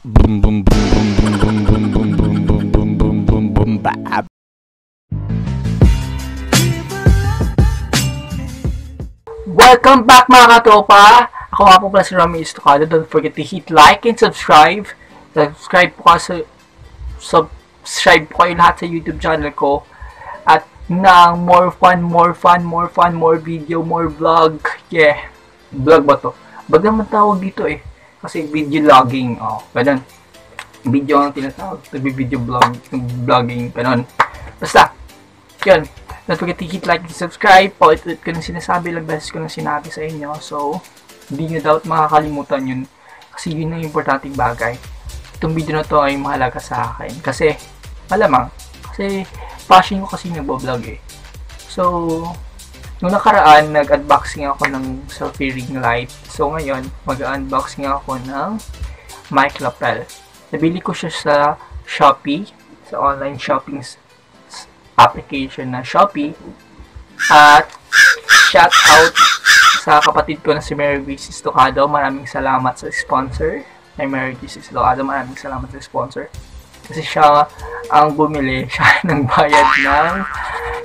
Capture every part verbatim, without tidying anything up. Boom boom boom boom boom boom boom boom boom boom boom boom boom boom. Welcome back mga katropa! Ako nga po pala si Romeo Estocado. Don't forget to hit like and subscribe. Subscribe po kayo, subscribe po kayo lahat sa YouTube channel ko. At nang more fun, more fun, more fun, more video, more vlog. Yeah. Vlog ba to? Ba't naman tawag dito eh? Kasi video vlogging. Oh, ganun. Video ang tinatawag. Nagbi-video vlog, vlogging. Ganun. Basta. Yun. Don't forget to hit like and subscribe. Paulit-ulit ko na sinasabi. Ilang beses ko na sinabi sa inyo. So, hindi nyo dapat makakalimutan yun. Kasi yun ang importanteng bagay. Itong video na to ay mahalaga sa akin. Kasi, malamang. Kasi, passion ko kasi nagbablog eh. So, nung nakaraan, nag-unboxing ako ng selfie ring light. So, ngayon, mag-unboxing ako ng mic lapel. Nabili ko siya sa Shopee. Sa online shopping application na Shopee. At shout out sa kapatid ko na si Mary Gizis Ducado. Maraming salamat sa sponsor. Ay Mary Gizis Ducado, maraming salamat sa sponsor. Kasi siya ang bumili, siya nang bayad ng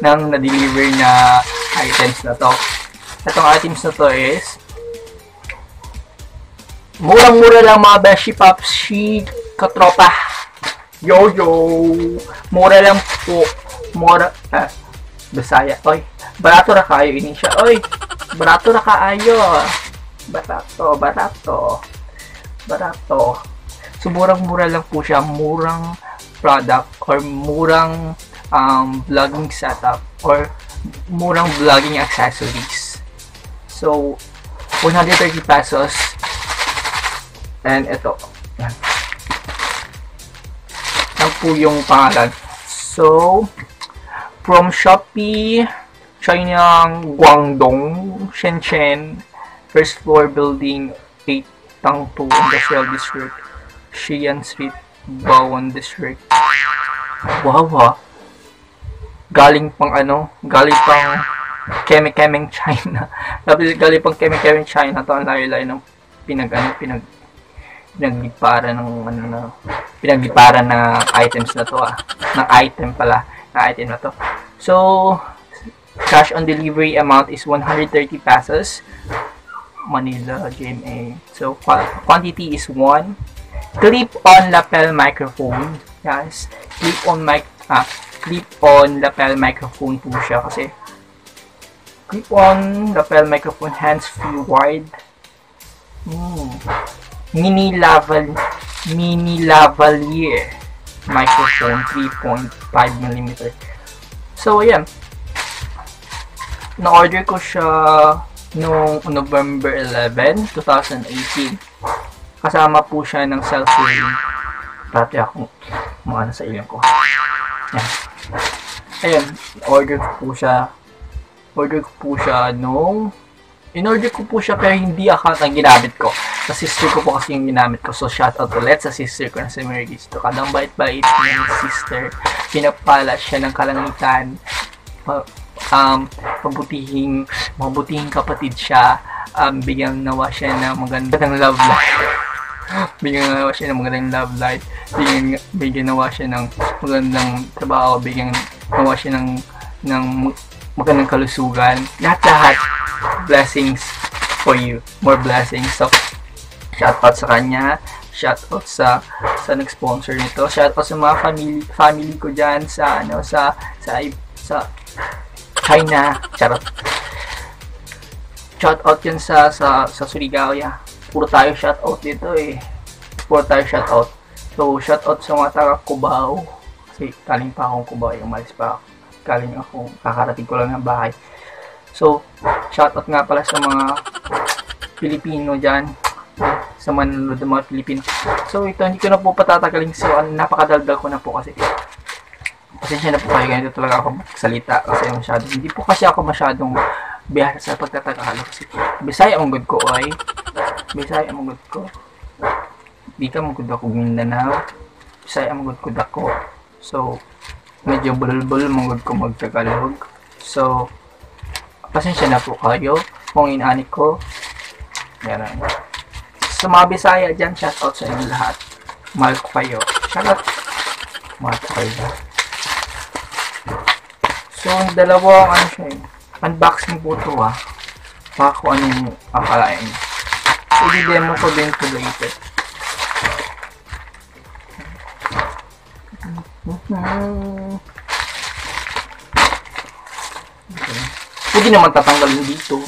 ng na-deliver na items na to. Itong items na to is murang-mura lang mga beshi pops, shi katropa. Yo yo. Mura lang po. Mora, ah, Bisaya, oy, barato na kayo, inisya, oy, barato na kayo, barato, barato, barato, so murang-mura lang po siya, murang product, or murang um, vlogging setup, or murang vlogging accessories, so, one hundred thirty pesos, and ito, yan po yung pangalan, so, from Shopee, Chinang Guangdong, Shenzhen, first floor building eight, Tangtu Industrial District, Xi'an Street, Bawon District. Wow ha! Galing pang ano, galing pang Keme-Kemeng China. Tapos galing pang Keme-Kemeng China. Ito ang layo-layo ng pinag, ano, pinag, pinaglipara ng, ano, na, pinaglipara na items na to ah. Na item pala. Na item na to. So, cash on delivery amount is one hundred thirty pesos. Manila G M A. So, quantity is one. Clip-on lapel microphone. Yes. Clip-on mic, ah, clip-on lapel microphone po siya kasi. Clip-on lapel microphone, hands-free wide. Mm. Mini laval, mini lavalier microphone three point five millimeter. So ayan. Na-order ko siya noong November eleventh, two thousand eighteen. Kasama po siya ng selfie. Dati ako mga nasa ilang ko. Ayan. Ayan. Order ko po siya. Order ko po siya noong in-order ko po siya pero hindi account ang ginamit ko. Sa sister ko po kasi yung ginamit ko. So, shout out ulit sa sister ko na si Mary Gizis Ducado. Kadang bait-bait yung sister. Pinapala siya ng kalangitan. Um, mabutihing, mabutihing kapatid siya. Um, bigyang nawa siya ng magandang love life. Bigyang nawa siya ng magandang love life. Bigyang, bigyang nawa siya ng magandang trabaho. Bigyang nawa siya ng, ng magandang kalusugan. Lahat-lahat. Blessings for you. More blessings. So, shoutout sa kanya, shoutout sa sa nag-sponsor nito, shoutout sa mga family family ko diyan sa ano sa sa sa China, shoutout. Shoutout 'yan sa sa sa Surigao ya. Puro tayo shoutout dito eh. Puro tayo shoutout. So shoutout sa mga taga Cubao kasi galing pa akong Cubao, umalis pa ako. Galing ako, kakarating ko lang ng bahay. So shoutout nga pala sa mga Pilipino diyan. Sa manunod ng mga Pilipino. So ito, hindi ko na po patatagalin. So napakadaldal ko na po kasi. Pasensya na po kayo, ganito talaga ako magsalita. Kasi masyado, hindi po kasi ako masyadong bihasa sa pagtatagalog. Kasi Bisaya ang good ko ay Bisaya ang good ko. Di ka magod ako Mindanao. Bisaya ang good ko dako. So medyo bulbul magod ko magtagalog. So pasensya na po kayo kung inaani ko. Meron. Sa mga Bisaya dyan, shoutout sa inyo lahat. Mark kayo. Charot. Mark kayo. So, ang dalawang ano siya eh. Unboxing po ito ah. Baka kung anong akalain. So, i-demo ko din ito later. Okay. Pwede naman tatanggalin dito.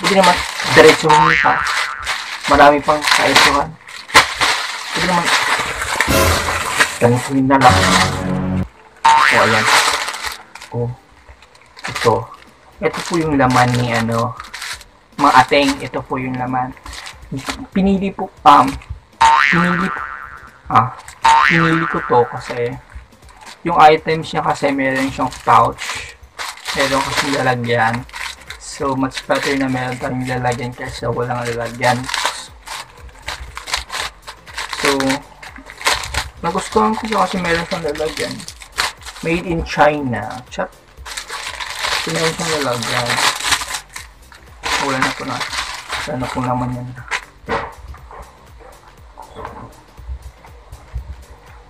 Pwede naman diretso mo pa. Marami pang kaisuhan. Pwede naman gansuhin na lang. O, ayan. O, ito. Ito po yung laman ni ano, mga ating. Ito po yung laman. Pinili po, um, pinili po, ah, pinili ko to kasi yung items niya kasi meron siyang pouch. Meron kasi lalagyan. So, much better na meron tayong lalagyan kasi walang lalagyan. So, nagustuhan ko siya kasi meron siyang lalagyan. Made in China. Chat. Meron siyang lalagyan. Wala na po na. Wala na po naman yan.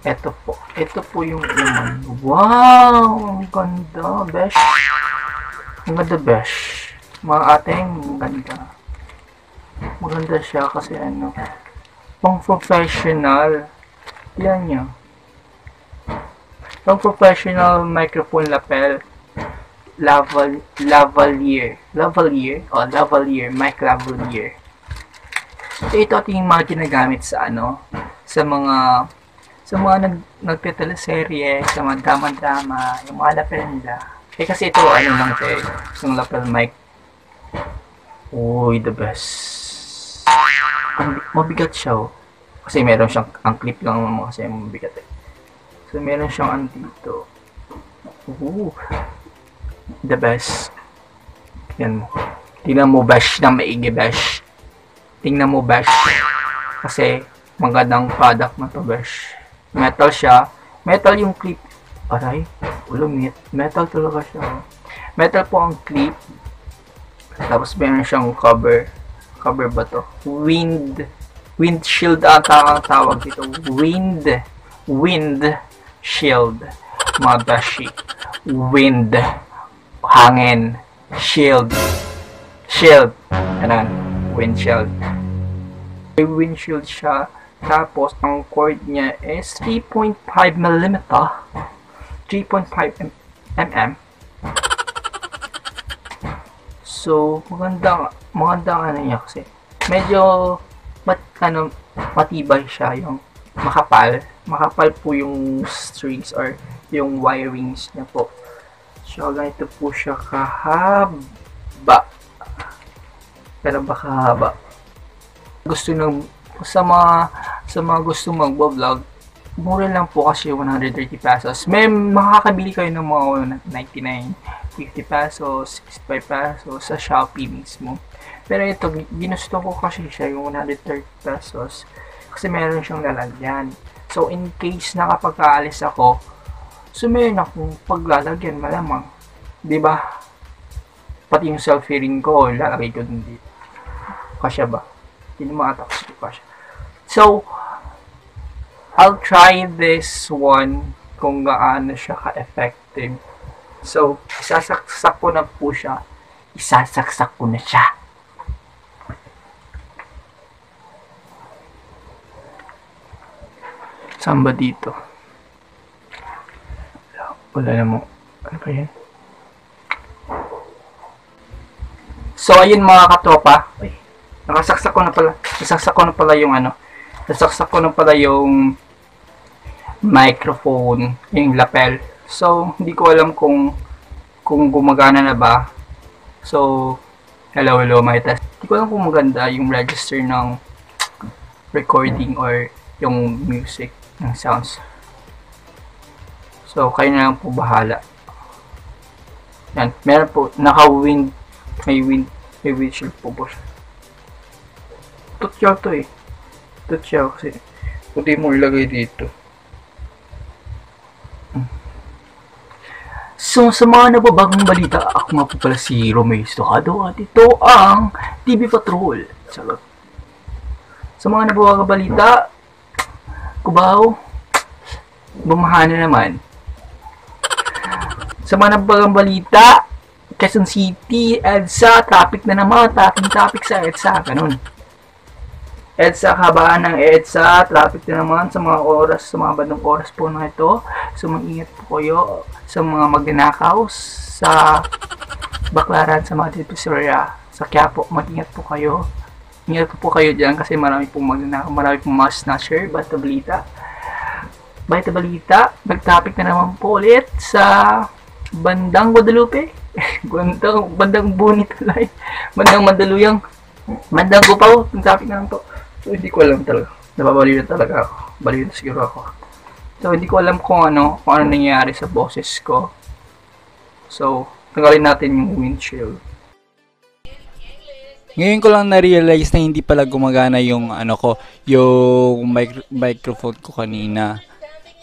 Ito po. Ito po yung naman. Wow! Ang ganda. Besh. Ang ganda, besh. Mga ating maganda. Maganda siya kasi ano. Pang professional. Yan niya. Pang professional microphone lapel. Laval, lavalier. Lavalier? O, oh, lavalier. Mic lavalier. So, ito at yung mga ginagamit sa ano. Sa mga... sa mga nag nagteteleserye, sa mga drama-drama, yung mga lapel nila. Eh kasi ito, ano lang ito eh. Isang lapel mic. Uy, the best. Ang, mabigat siya oh. Kasi meron siyang, ang clip lang naman kasi mabigat eh. So meron siyang andito. Ooh. The best. Yan mo. Tingnan mo bash na maigi bash. Tingnan mo bash. Kasi magandang product na to bash. Metal siya. Metal yung clip. Aray. Ulumit. Metal talaga siya. Metal po ang clip. Tapos meron siyang cover. Cover ba to? Wind. Windshield ata ang tawag dito. Wind. Wind. Shield. Mabashi. Wind. Hangin. Shield. Shield. Ayan. Windshield. May windshield siya. Tapos, ang cord niya is three point five millimeters. three point five millimeters. So, maganda, maganda ano niya kasi. Medyo, mat, ano, matibay siya yung makapal. Makapal po yung strings or yung wirings niya po. So, ganito po siya kahaba. Pero ba kahaba? Gusto ng, sa mga, sa mga gusto mag-vlog, mura lang po kasi one hundred thirty pesos. May makakabili kayo ng mga ninety-nine, fifty pesos, sixty-five pesos sa Shopee mismo. Pero ito, ginusto ko kasi siya yung one hundred thirty pesos kasi meron siyang lalagyan. So in case nakapag-aalis ako, so meron akong paglalagyan malamang. Diba? Pati yung selfie ring ko, lalagay ko din dito. Kasya ba? Hindi makatakas ko pa siya. So, I'll try this one kung gaano siya ka-effective. So, isasaksak ko na po siya. Isasaksak ko na siya. Saan ba dito? Wala na mo. Ano ba yan? So, ayun mga katropa. Uy. Nakasaksak ko na pala. Nasaksak ko na pala yung ano. Nasaksak ko na pala yung microphone, yung lapel. So, hindi ko alam kung kung gumagana na ba. So, hello, hello, my test. Hindi ko alam kung maganda yung register ng recording or yung music, ng sounds. So, kayo na lang po bahala. Yan. Meron po, naka-wind, may wind, may windshield po po siya. Tutyaw to eh. Tutyaw kasi. Pwede mo ilagay dito. So, sa mga nababagong balita, ako nga po pala si Romeo Estocado at ito ang T V Patrol. Charot. Sa mga nabuwang balita, Cubao, bumahana naman. Sa mga nabuwang balita, Quezon City, EDSA, topic na naman, topic topic sa EDSA, ganun. EDSA, kabaan ng EDSA, traffic na naman sa mga oras, sa mga bandang oras po na ito. So, mag-ingat po kayo sa mga magnanakaw, sa baklaran, sa mga depositoria, sa Quiapo, mag-ingat po kayo. Ingat po kayo dyan kasi marami pong magnanakaw, marami pong mas na-share, basta balita. Basta balita, nag-topic na naman po ulit sa bandang Guadalupe, bandang, bandang Bonitolay, bandang Mandaluyang, bandang Cubao, yung topic na lang to. So, hindi ko alam talaga. Nababaliw na talaga ako. Baliw na siguro ako. So, hindi ko alam kung ano, kung ano nangyayari sa boses ko. So, tanggalin natin yung windshield. Ngayon ko lang na-realize na hindi pala gumagana yung ano ko, yung mic microphone ko kanina.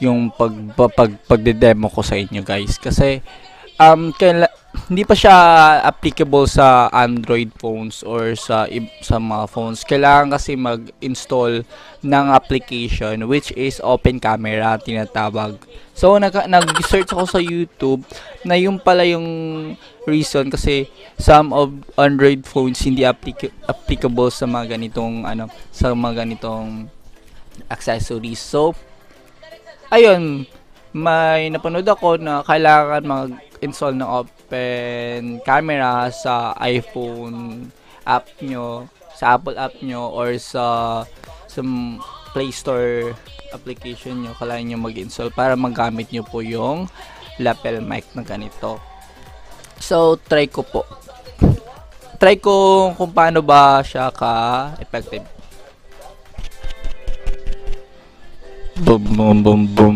Yung pag, pag, pagde-demo ko sa inyo guys. Kasi, um, kaila, hindi pa siya applicable sa Android phones or sa sa mga phones. Kailangan kasi mag-install ng application which is Open Camera tinatawag. So nag-search ako sa YouTube na yung pala yung reason kasi some of Android phones hindi applica applicable sa mga ganitong ano, sa mga ganitong accessories. So ayun, may napanood ako na kailangan mag-install ng Open Camera sa iPhone app nyo, sa Apple app nyo, or sa some Play Store application nyo, kailangan nyo mag-install para magamit nyo po yung lapel mic na ganito. So, try ko po. Try ko kung paano ba siya ka-effective. Boom, boom, boom, boom.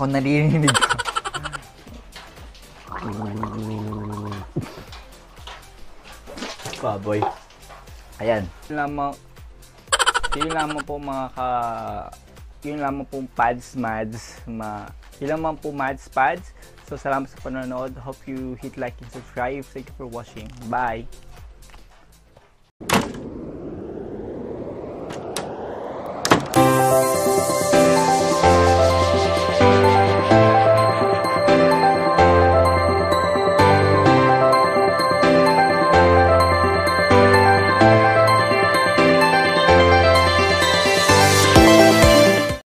Ako narinig ko. Baboy. Ayan. Yun lamang, yun lamang po mga ka, yun lamang po pads, mads, ma, yun lamang po mads, pads. So, salamat sa panonood. Hope you hit like and subscribe. Thank you for watching. Bye!